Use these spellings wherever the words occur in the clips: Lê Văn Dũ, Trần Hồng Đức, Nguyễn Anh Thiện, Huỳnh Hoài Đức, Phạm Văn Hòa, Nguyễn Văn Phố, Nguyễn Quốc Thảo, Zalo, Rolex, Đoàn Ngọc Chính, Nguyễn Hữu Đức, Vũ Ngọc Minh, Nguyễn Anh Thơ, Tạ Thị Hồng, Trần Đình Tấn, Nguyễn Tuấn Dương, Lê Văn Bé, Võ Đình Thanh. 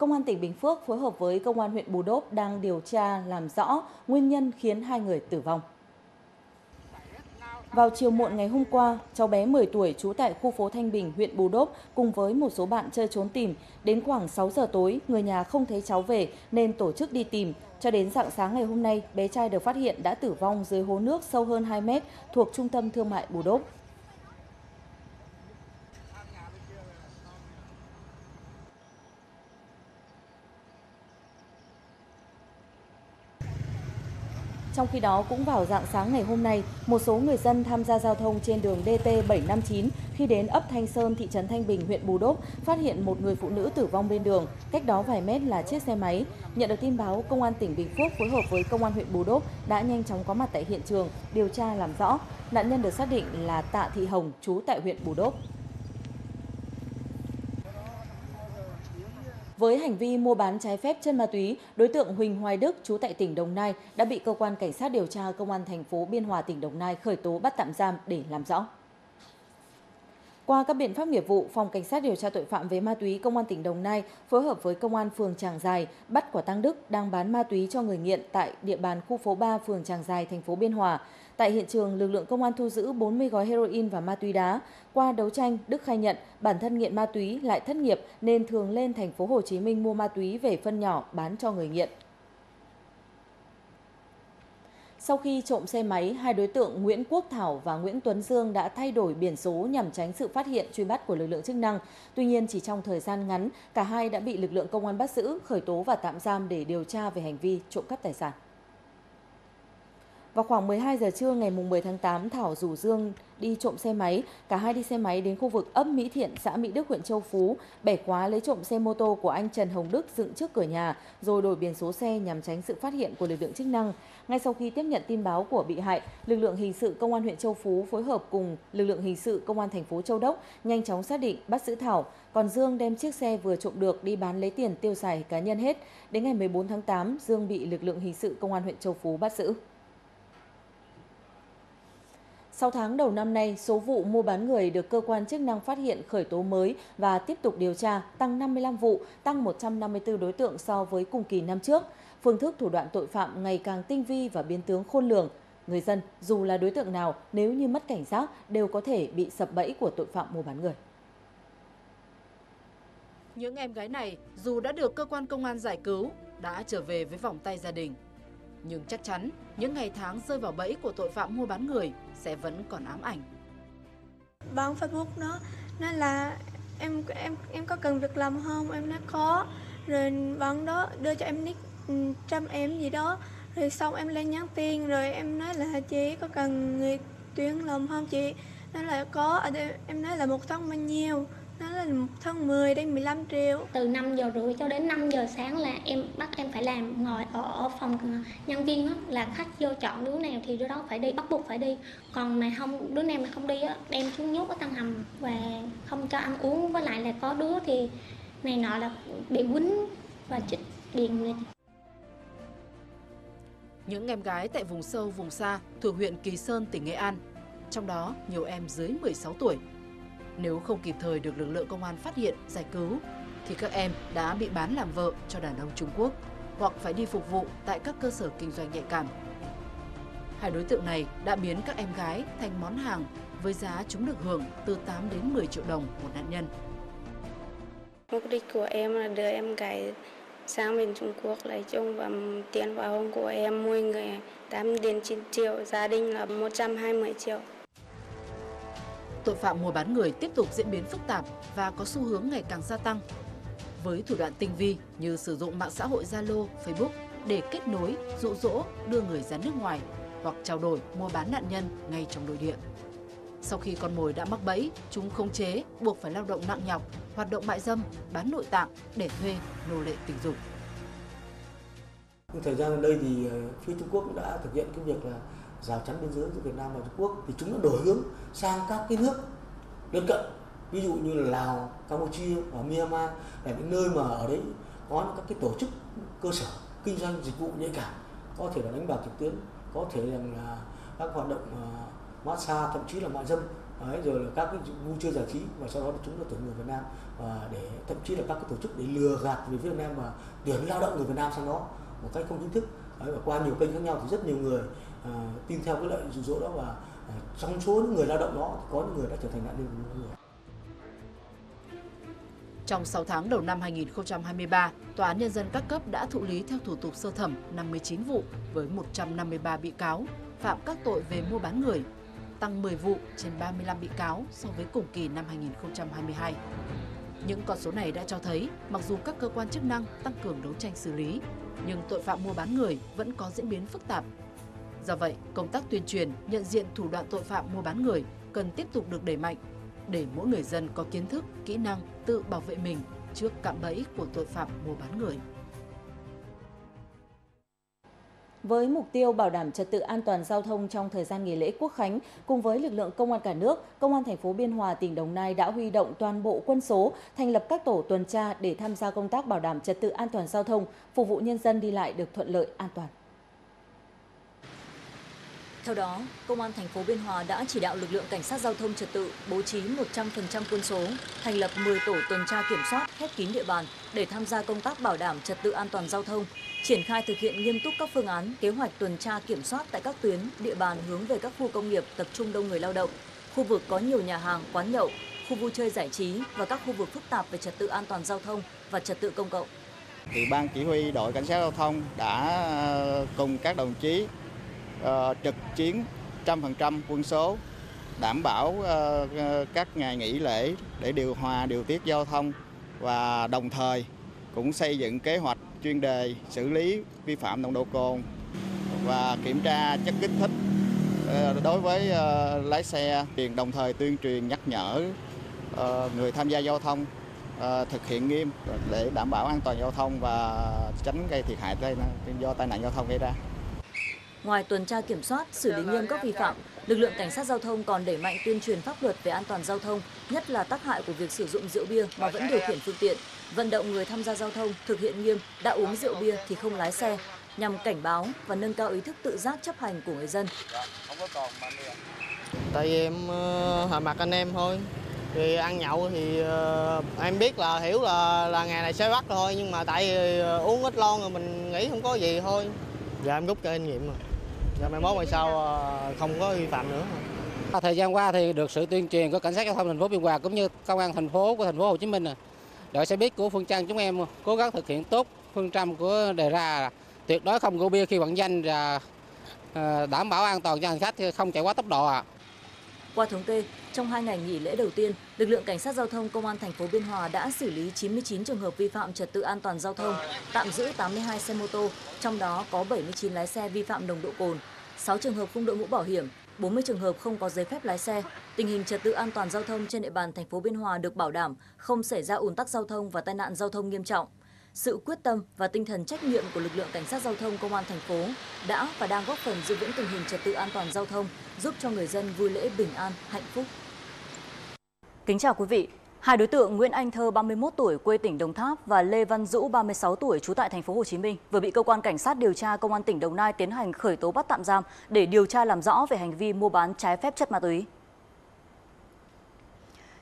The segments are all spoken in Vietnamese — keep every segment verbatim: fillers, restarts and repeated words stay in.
Công an tỉnh Bình Phước phối hợp với Công an huyện Bù Đốp đang điều tra làm rõ nguyên nhân khiến hai người tử vong. Vào chiều muộn ngày hôm qua, cháu bé mười tuổi trú tại khu phố Thanh Bình, huyện Bù Đốp cùng với một số bạn chơi trốn tìm. Đến khoảng sáu giờ tối, người nhà không thấy cháu về nên tổ chức đi tìm. Cho đến rạng sáng ngày hôm nay, bé trai được phát hiện đã tử vong dưới hố nước sâu hơn hai mét thuộc trung tâm thương mại Bù Đốp. Trong khi đó, cũng vào rạng sáng ngày hôm nay, một số người dân tham gia giao thông trên đường D T bảy năm chín khi đến ấp Thanh Sơn, thị trấn Thanh Bình, huyện Bù Đốp phát hiện một người phụ nữ tử vong bên đường, cách đó vài mét là chiếc xe máy. Nhận được tin báo, Công an tỉnh Bình Phước phối hợp với Công an huyện Bù Đốp đã nhanh chóng có mặt tại hiện trường, điều tra làm rõ. Nạn nhân được xác định là Tạ Thị Hồng, trú tại huyện Bù Đốp. Với hành vi mua bán trái phép chân ma túy, đối tượng Huỳnh Hoài Đức trú tại tỉnh Đồng Nai đã bị cơ quan cảnh sát điều tra công an thành phố Biên Hòa tỉnh Đồng Nai khởi tố bắt tạm giam để làm rõ. Qua các biện pháp nghiệp vụ, phòng cảnh sát điều tra tội phạm về ma túy công an tỉnh Đồng Nai phối hợp với công an phường Tràng Giài bắt quả tang Đức đang bán ma túy cho người nghiện tại địa bàn khu phố ba phường Tràng Giài thành phố Biên Hòa. Tại hiện trường, lực lượng công an thu giữ bốn mươi gói heroin và ma túy đá. Qua đấu tranh, Đức khai nhận bản thân nghiện ma túy lại thất nghiệp nên thường lên thành phố Hồ Chí Minh mua ma túy về phân nhỏ bán cho người nghiện. Sau khi trộm xe máy, hai đối tượng Nguyễn Quốc Thảo và Nguyễn Tuấn Dương đã thay đổi biển số nhằm tránh sự phát hiện truy bắt của lực lượng chức năng. Tuy nhiên, chỉ trong thời gian ngắn, cả hai đã bị lực lượng công an bắt giữ, khởi tố và tạm giam để điều tra về hành vi trộm cắp tài sản. Vào khoảng mười hai giờ trưa ngày mười tháng tám, Thảo rủ Dương đi trộm xe máy. Cả hai đi xe máy đến khu vực ấp Mỹ Thiện, xã Mỹ Đức, huyện Châu Phú, bẻ khóa lấy trộm xe mô tô của anh Trần Hồng Đức dựng trước cửa nhà, rồi đổi biển số xe nhằm tránh sự phát hiện của lực lượng chức năng. Ngay sau khi tiếp nhận tin báo của bị hại, lực lượng hình sự công an huyện Châu Phú phối hợp cùng lực lượng hình sự công an thành phố Châu Đốc nhanh chóng xác định bắt giữ Thảo. Còn Dương đem chiếc xe vừa trộm được đi bán lấy tiền tiêu xài cá nhân hết. Đến ngày mười bốn tháng tám, Dương bị lực lượng hình sự công an huyện Châu Phú bắt giữ. sáu tháng đầu năm nay, số vụ mua bán người được cơ quan chức năng phát hiện khởi tố mới và tiếp tục điều tra tăng năm mươi lăm vụ, tăng một trăm năm mươi tư đối tượng so với cùng kỳ năm trước. Phương thức thủ đoạn tội phạm ngày càng tinh vi và biến tướng khôn lường. Người dân, dù là đối tượng nào, nếu như mất cảnh giác, đều có thể bị sập bẫy của tội phạm mua bán người. Những em gái này, dù đã được cơ quan công an giải cứu, đã trở về với vòng tay gia đình. Nhưng chắc chắn, những ngày tháng rơi vào bẫy của tội phạm mua bán người sẽ vẫn còn ám ảnh. Báo Facebook nó nó là em em em có cần việc làm không, em nói có, rồi bạn đó đưa cho em nick trăm em gì đó, rồi xong em lên nhắn tin, rồi em nói là chị có cần người tuyển làm không chị, nó là có, em nói là một tháng bao nhiêu, nó là một tháng mười đến mười lăm triệu. Từ năm giờ rưỡi cho đến năm giờ sáng là em bắt em phải làm, ngồi ở phòng nhân viên đó, là khách vô chọn đứa nào thì đứa đó phải đi, bắt buộc phải đi. Còn mà không, đứa nào mà không đi á, đem xuống nhốt ở tầng hầm và không cho ăn uống, với lại là có đứa thì này nọ là bị quýnh và chích điện. Những em gái tại vùng sâu vùng xa thuộc huyện Kỳ Sơn, tỉnh Nghệ An, trong đó nhiều em dưới mười sáu tuổi. Nếu không kịp thời được lực lượng công an phát hiện, giải cứu, thì các em đã bị bán làm vợ cho đàn ông Trung Quốc hoặc phải đi phục vụ tại các cơ sở kinh doanh nhạy cảm. Hai đối tượng này đã biến các em gái thành món hàng với giá chúng được hưởng từ tám đến mười triệu đồng một nạn nhân. Mục đích của em là đưa em gái sang bên Trung Quốc lấy chồng và tiền vào hôn của em mỗi người tám đến chín triệu, gia đình là một trăm hai mươi triệu. Tội phạm mua bán người tiếp tục diễn biến phức tạp và có xu hướng ngày càng gia tăng. Với thủ đoạn tinh vi như sử dụng mạng xã hội Zalo, Facebook để kết nối, dụ dỗ, đưa người ra nước ngoài hoặc trao đổi, mua bán nạn nhân ngay trong nội địa. Sau khi con mồi đã mắc bẫy, chúng khống chế, buộc phải lao động nặng nhọc, hoạt động mại dâm, bán nội tạng để thuê, nô lệ tình dục. Thời gian gần đây thì phía Trung Quốc đã thực hiện cái việc là rào chắn biên giới giữa Việt Nam và Trung Quốc, thì chúng nó đổi hướng sang các cái nước lân cận, ví dụ như là Lào, Campuchia và Myanmar, là những nơi mà ở đấy có các cái tổ chức cơ sở kinh doanh dịch vụ nhạy cảm, có thể là đánh bạc trực tuyến, có thể là các hoạt động massage, thậm chí là mại dâm Đấy, rồi là các cái vui chơi giải trí, và sau đó chúng là tuyển người Việt Nam, và để thậm chí là các cái tổ chức để lừa gạt về Việt Nam và tuyển lao động người Việt Nam sang đó một cách không chính thức. Đấy, và qua nhiều kênh khác nhau thì rất nhiều người à, tin theo cái lợi dụ dỗ đó, và à, trong số những người lao động đó có những người đã trở thành nạn nhân của những người. Trong sáu tháng đầu năm hai nghìn không trăm hai mươi ba, Tòa án Nhân dân các cấp đã thụ lý theo thủ tục sơ thẩm năm mươi chín vụ với một trăm năm mươi ba bị cáo phạm các tội về mua bán người, tăng mười vụ trên ba mươi lăm bị cáo so với cùng kỳ năm hai nghìn không trăm hai mươi hai. Những con số này đã cho thấy, mặc dù các cơ quan chức năng tăng cường đấu tranh xử lý, nhưng tội phạm mua bán người vẫn có diễn biến phức tạp. Do vậy, công tác tuyên truyền, nhận diện thủ đoạn tội phạm mua bán người cần tiếp tục được đẩy mạnh, để mỗi người dân có kiến thức, kỹ năng tự bảo vệ mình trước cạm bẫy của tội phạm mua bán người. Với mục tiêu bảo đảm trật tự an toàn giao thông trong thời gian nghỉ lễ Quốc khánh, cùng với lực lượng công an cả nước, công an thành phố Biên Hòa, tỉnh Đồng Nai đã huy động toàn bộ quân số, thành lập các tổ tuần tra để tham gia công tác bảo đảm trật tự an toàn giao thông, phục vụ nhân dân đi lại được thuận lợi, an toàn. Theo đó, Công an thành phố Biên Hòa đã chỉ đạo lực lượng cảnh sát giao thông trật tự bố trí một trăm phần trăm quân số, thành lập mười tổ tuần tra kiểm soát khép kín địa bàn để tham gia công tác bảo đảm trật tự an toàn giao thông, triển khai thực hiện nghiêm túc các phương án, kế hoạch tuần tra kiểm soát tại các tuyến, địa bàn hướng về các khu công nghiệp tập trung đông người lao động, khu vực có nhiều nhà hàng, quán nhậu, khu vui chơi giải trí và các khu vực phức tạp về trật tự an toàn giao thông và trật tự công cộng. Thì Ban Chỉ huy đội Cảnh sát giao thông đã cùng các đồng chí Uh, trực chiến một trăm phần trăm quân số, đảm bảo uh, các ngày nghỉ lễ để điều hòa, điều tiết giao thông, và đồng thời cũng xây dựng kế hoạch chuyên đề xử lý vi phạm nồng độ cồn và kiểm tra chất kích thích uh, đối với uh, lái xe, đồng thời tuyên truyền nhắc nhở uh, người tham gia giao thông uh, thực hiện nghiêm để đảm bảo an toàn giao thông và tránh gây thiệt hại do tai nạn giao thông gây ra. Ngoài tuần tra kiểm soát, xử lý nghiêm các vi phạm, lực lượng cảnh sát giao thông còn đẩy mạnh tuyên truyền pháp luật về an toàn giao thông, nhất là tác hại của việc sử dụng rượu bia mà vẫn điều khiển phương tiện, vận động người tham gia giao thông thực hiện nghiêm đã uống rượu bia thì không lái xe, nhằm cảnh báo và nâng cao ý thức tự giác chấp hành của người dân. Tại em hòa mặt anh em thôi, thì ăn nhậu thì em biết là hiểu là là ngày này sẽ bắt thôi, nhưng mà tại uống ít lon rồi mình nghĩ không có gì thôi. Dạ em rút kinh nghiệm rồi. Dạ mai mốt mai sau không có vi phạm nữa. Thời gian qua thì được sự tuyên truyền của cảnh sát giao thông thành phố Biên Hòa cũng như công an thành phố của thành phố Hồ Chí Minh, đội xe buýt của phương trang chúng em cố gắng thực hiện tốt phương châm của đề ra là tuyệt đối không rượu bia khi vận danh, và đảm bảo an toàn cho hành khách, không chạy quá tốc độ ạ. Qua thống kê, trong hai ngày nghỉ lễ đầu tiên, lực lượng cảnh sát giao thông công an thành phố Biên Hòa đã xử lý chín mươi chín trường hợp vi phạm trật tự an toàn giao thông, tạm giữ tám mươi hai xe mô tô, trong đó có bảy mươi chín lái xe vi phạm nồng độ cồn, sáu trường hợp không đội mũ bảo hiểm, bốn mươi trường hợp không có giấy phép lái xe. Tình hình trật tự an toàn giao thông trên địa bàn thành phố Biên Hòa được bảo đảm, không xảy ra ùn tắc giao thông và tai nạn giao thông nghiêm trọng. Sự quyết tâm và tinh thần trách nhiệm của lực lượng cảnh sát giao thông công an thành phố đã và đang góp phần giữ vững tình hình trật tự an toàn giao thông, giúp cho người dân vui lễ bình an, hạnh phúc. Kính chào quý vị. Hai đối tượng Nguyễn Anh Thơ ba mươi mốt tuổi quê tỉnh Đồng Tháp và Lê Văn Dũ ba mươi sáu tuổi trú tại thành phố Hồ Chí Minh vừa bị cơ quan cảnh sát điều tra công an tỉnh Đồng Nai tiến hành khởi tố bắt tạm giam để điều tra làm rõ về hành vi mua bán trái phép chất ma túy.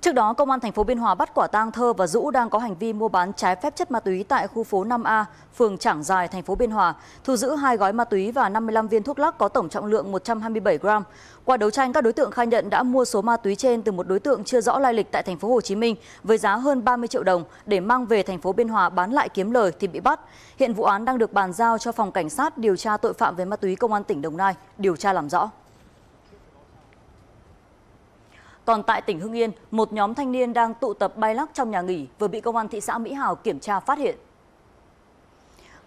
Trước đó, công an thành phố Biên Hòa bắt quả tang Thơ và Dũ đang có hành vi mua bán trái phép chất ma túy tại khu phố năm A, phường Trảng Giài, thành phố Biên Hòa, thu giữ hai gói ma túy và năm mươi lăm viên thuốc lắc có tổng trọng lượng một trăm hai mươi bảy gram. Qua đấu tranh, các đối tượng khai nhận đã mua số ma túy trên từ một đối tượng chưa rõ lai lịch tại thành phố Hồ Chí Minh với giá hơn ba mươi triệu đồng để mang về thành phố Biên Hòa bán lại kiếm lời thì bị bắt. Hiện vụ án đang được bàn giao cho phòng cảnh sát điều tra tội phạm về ma túy công an tỉnh Đồng Nai điều tra làm rõ. Còn tại tỉnh Hưng Yên, một nhóm thanh niên đang tụ tập bay lắc trong nhà nghỉ vừa bị công an thị xã Mỹ Hào kiểm tra phát hiện.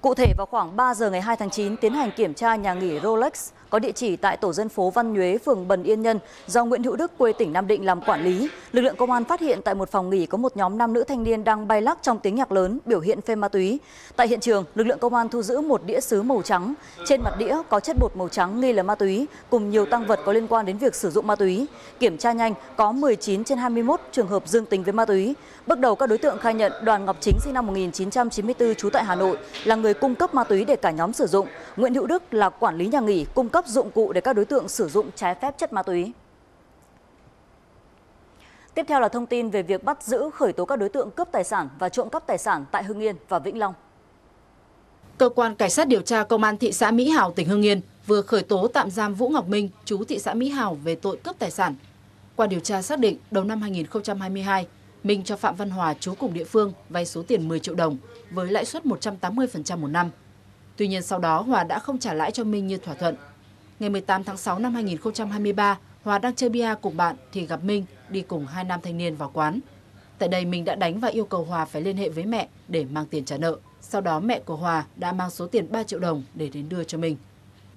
Cụ thể, vào khoảng ba giờ ngày hai tháng chín, tiến hành kiểm tra nhà nghỉ Rolex có địa chỉ tại tổ dân phố Văn Nhuế, phường Bần Yên Nhân do Nguyễn Hữu Đức quê tỉnh Nam Định làm quản lý. Lực lượng công an phát hiện tại một phòng nghỉ có một nhóm nam nữ thanh niên đang bay lắc trong tiếng nhạc lớn, biểu hiện phê ma túy. Tại hiện trường, lực lượng công an thu giữ một đĩa sứ màu trắng, trên mặt đĩa có chất bột màu trắng nghi là ma túy cùng nhiều tăng vật có liên quan đến việc sử dụng ma túy. Kiểm tra nhanh có mười chín trên hai mươi mốt trường hợp dương tính với ma túy. Bước đầu các đối tượng khai nhận Đoàn Ngọc Chính sinh năm một nghìn chín trăm chín mươi tư trú tại Hà Nội là người cung cấp ma túy để cả nhóm sử dụng. Nguyễn Hữu Đức là quản lý nhà nghỉ cung cấp dụng cụ để các đối tượng sử dụng trái phép chất ma túy. Tiếp theo là thông tin về việc bắt giữ khởi tố các đối tượng cướp tài sản và trộm cắp tài sản tại Hưng Yên và Vĩnh Long. Cơ quan Cảnh sát điều tra Công an thị xã Mỹ Hào, tỉnh Hưng Yên vừa khởi tố tạm giam Vũ Ngọc Minh, chú thị xã Mỹ Hào về tội cướp tài sản. Qua điều tra xác định, đầu năm hai nghìn không trăm hai mươi hai, Minh cho Phạm Văn Hòa, chú cùng địa phương, vay số tiền mười triệu đồng với lãi suất một trăm tám mươi phần trăm một năm. Tuy nhiên sau đó Hòa đã không trả lãi cho Minh như thỏa thuận. Ngày mười tám tháng sáu năm hai nghìn không trăm hai mươi ba, Hòa đang chơi bia cùng bạn thì gặp Minh đi cùng hai nam thanh niên vào quán. Tại đây Minh đã đánh và yêu cầu Hòa phải liên hệ với mẹ để mang tiền trả nợ. Sau đó mẹ của Hòa đã mang số tiền ba triệu đồng để đến đưa cho Minh.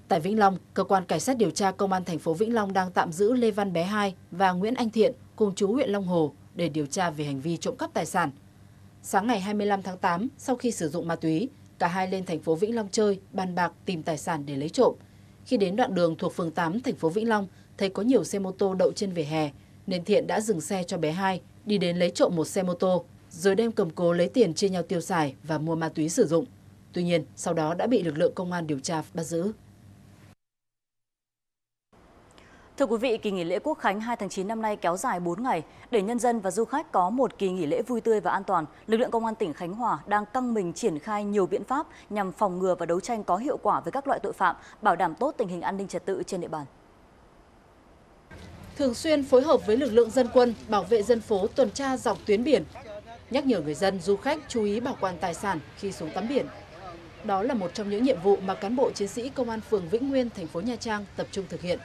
Tại Vĩnh Long, cơ quan cảnh sát điều tra Công an thành phố Vĩnh Long đang tạm giữ Lê Văn Bé hai và Nguyễn Anh Thiện cùng chú huyện Long Hồ để điều tra về hành vi trộm cắp tài sản. Sáng ngày hai mươi lăm tháng tám, sau khi sử dụng ma túy, cả hai lên thành phố Vĩnh Long chơi, bàn bạc tìm tài sản để lấy trộm. Khi đến đoạn đường thuộc phường tám thành phố Vĩnh Long, thấy có nhiều xe mô tô đậu trên vỉa hè nên Thiện đã dừng xe cho bé hai đi đến lấy trộm một xe mô tô, rồi đem cầm cố lấy tiền chia nhau tiêu xài và mua ma túy sử dụng. Tuy nhiên, sau đó đã bị lực lượng công an điều tra bắt giữ. Thưa quý vị, kỳ nghỉ lễ Quốc khánh hai tháng chín năm nay kéo dài bốn ngày. Để nhân dân và du khách có một kỳ nghỉ lễ vui tươi và an toàn, lực lượng Công an tỉnh Khánh Hòa đang căng mình triển khai nhiều biện pháp nhằm phòng ngừa và đấu tranh có hiệu quả với các loại tội phạm, bảo đảm tốt tình hình an ninh trật tự trên địa bàn. Thường xuyên phối hợp với lực lượng dân quân, bảo vệ dân phố tuần tra dọc tuyến biển, nhắc nhở người dân, du khách chú ý bảo quản tài sản khi xuống tắm biển. Đó là một trong những nhiệm vụ mà cán bộ chiến sĩ Công an phường Vĩnh Nguyên, thành phố Nha Trang tập trung thực hiện.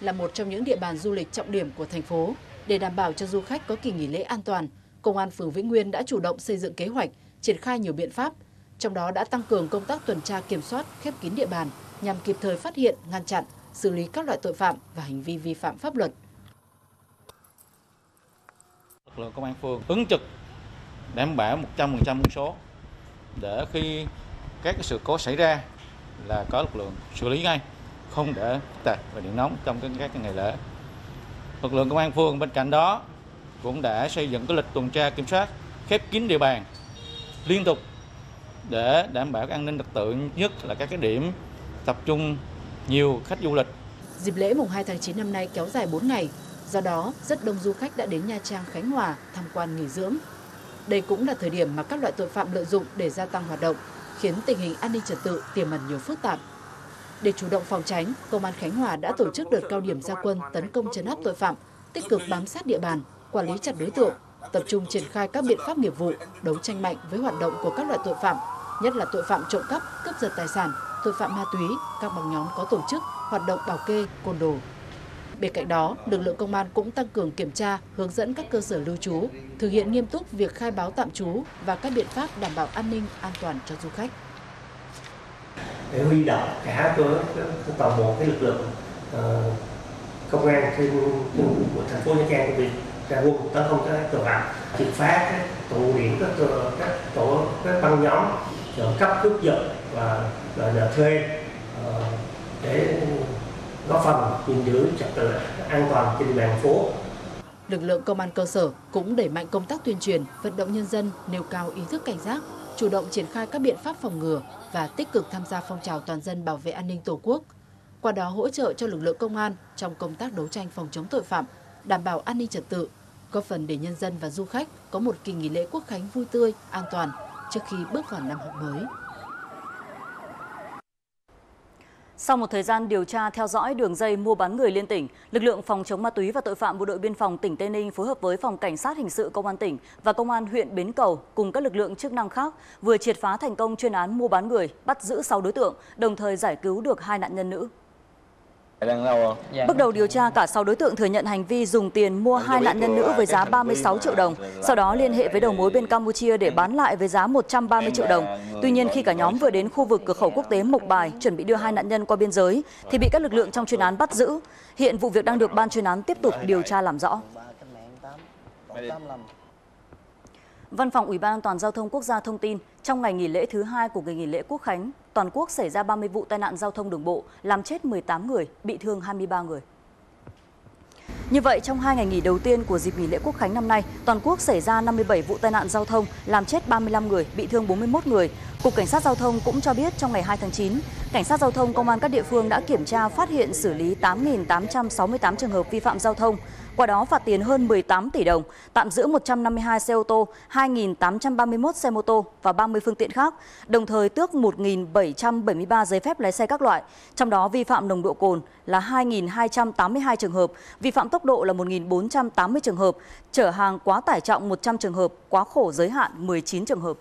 Là một trong những địa bàn du lịch trọng điểm của thành phố, để đảm bảo cho du khách có kỳ nghỉ lễ an toàn, Công an phường Vĩnh Nguyên đã chủ động xây dựng kế hoạch, triển khai nhiều biện pháp, trong đó đã tăng cường công tác tuần tra kiểm soát, khép kín địa bàn nhằm kịp thời phát hiện, ngăn chặn, xử lý các loại tội phạm và hành vi vi phạm pháp luật. Lực lượng Công an phường ứng trực đảm bảo một trăm phần trăm quân số để khi các sự cố xảy ra là có lực lượng xử lý ngay, không để phức tạp và điểm nóng trong các ngày lễ. Lực lượng Công an phường bên cạnh đó cũng đã xây dựng cái lịch tuần tra kiểm soát khép kín địa bàn liên tục để đảm bảo an ninh trật tự, nhất là các cái điểm tập trung nhiều khách du lịch. Dịp lễ mùng hai tháng chín năm nay kéo dài bốn ngày, do đó rất đông du khách đã đến Nha Trang, Khánh Hòa tham quan nghỉ dưỡng. Đây cũng là thời điểm mà các loại tội phạm lợi dụng để gia tăng hoạt động, khiến tình hình an ninh trật tự tiềm ẩn nhiều phức tạp. Để chủ động phòng tránh, Công an Khánh Hòa đã tổ chức đợt cao điểm ra quân tấn công trấn áp tội phạm, tích cực bám sát địa bàn, quản lý chặt đối tượng, tập trung triển khai các biện pháp nghiệp vụ, đấu tranh mạnh với hoạt động của các loại tội phạm, nhất là tội phạm trộm cắp, cướp giật tài sản, tội phạm ma túy, các băng nhóm có tổ chức, hoạt động bảo kê, côn đồ. Bên cạnh đó, lực lượng công an cũng tăng cường kiểm tra, hướng dẫn các cơ sở lưu trú, thực hiện nghiêm túc việc khai báo tạm trú và các biện pháp đảm bảo an ninh, an toàn cho du khách. Để huy động cả cái toàn bộ cái lực lượng uh, công an trên của thành phố Nha Trang của mình ra quân tấn công các tội phạm, triệt phá các tụ điểm các các tổ các băng nhóm trộm cắp, cướp giật và đòi thuê uh, để góp phần gìn giữ trật tự an toàn trên địa bàn phố. Lực lượng công an cơ sở cũng đẩy mạnh công tác tuyên truyền, vận động nhân dân nêu cao ý thức cảnh giác, chủ động triển khai các biện pháp phòng ngừa và tích cực tham gia phong trào toàn dân bảo vệ an ninh Tổ quốc, qua đó hỗ trợ cho lực lượng công an trong công tác đấu tranh phòng chống tội phạm, đảm bảo an ninh trật tự, góp phần để nhân dân và du khách có một kỳ nghỉ lễ Quốc khánh vui tươi, an toàn trước khi bước vào năm học mới. Sau một thời gian điều tra theo dõi đường dây mua bán người liên tỉnh, lực lượng phòng chống ma túy và tội phạm bộ đội biên phòng tỉnh Tây Ninh phối hợp với phòng cảnh sát hình sự công an tỉnh và công an huyện Bến Cầu cùng các lực lượng chức năng khác vừa triệt phá thành công chuyên án mua bán người, bắt giữ sáu đối tượng, đồng thời giải cứu được hai nạn nhân nữ. Bước đầu điều tra, cả sáu đối tượng thừa nhận hành vi dùng tiền mua hai nạn nhân nữ với giá ba mươi sáu triệu đồng, sau đó liên hệ với đầu mối bên Campuchia để bán lại với giá một trăm ba mươi triệu đồng. Tuy nhiên, khi cả nhóm vừa đến khu vực cửa khẩu quốc tế Mộc Bài chuẩn bị đưa hai nạn nhân qua biên giới thì bị các lực lượng trong chuyên án bắt giữ. Hiện vụ việc đang được ban chuyên án tiếp tục điều tra làm rõ. Văn phòng Ủy ban An toàn Giao thông Quốc gia thông tin, trong ngày nghỉ lễ thứ hai của ngày nghỉ lễ Quốc khánh, toàn quốc xảy ra ba mươi vụ tai nạn giao thông đường bộ, làm chết mười tám người, bị thương hai mươi ba người. Như vậy, trong hai ngày nghỉ đầu tiên của dịp nghỉ lễ Quốc khánh năm nay, toàn quốc xảy ra năm mươi bảy vụ tai nạn giao thông, làm chết ba mươi lăm người, bị thương bốn mươi mốt người. Cục Cảnh sát Giao thông cũng cho biết trong ngày hai tháng chín, Cảnh sát Giao thông Công an các địa phương đã kiểm tra, phát hiện, xử lý tám nghìn tám trăm sáu mươi tám trường hợp vi phạm giao thông, qua đó phạt tiền hơn mười tám tỷ đồng, tạm giữ một trăm năm mươi hai xe ô tô, hai nghìn tám trăm ba mươi mốt xe mô tô và ba mươi phương tiện khác, đồng thời tước một nghìn bảy trăm bảy mươi ba giấy phép lái xe các loại, trong đó vi phạm nồng độ cồn là hai nghìn hai trăm tám mươi hai trường hợp, vi phạm tốc độ là một nghìn bốn trăm tám mươi trường hợp, chở hàng quá tải trọng một trăm trường hợp, quá khổ giới hạn mười chín trường hợp.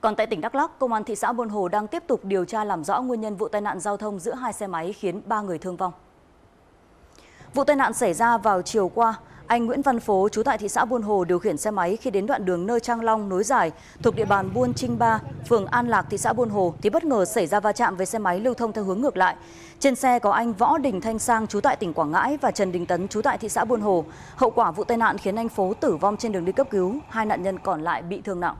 Còn tại tỉnh Đắk Lắk, Công an thị xã Buôn Hồ đang tiếp tục điều tra làm rõ nguyên nhân vụ tai nạn giao thông giữa hai xe máy khiến ba người thương vong. Vụ tai nạn xảy ra vào chiều qua. Anh Nguyễn Văn Phố, trú tại thị xã Buôn Hồ, điều khiển xe máy khi đến đoạn đường nơi Trang Long nối giải thuộc địa bàn Buôn Chinh Ba, phường An Lạc, thị xã Buôn Hồ thì bất ngờ xảy ra va chạm với xe máy lưu thông theo hướng ngược lại. Trên xe có anh Võ Đình Thanh Sang, trú tại tỉnh Quảng Ngãi và Trần Đình Tấn, trú tại thị xã Buôn Hồ. Hậu quả vụ tai nạn khiến anh Phố tử vong trên đường đi cấp cứu, hai nạn nhân còn lại bị thương nặng.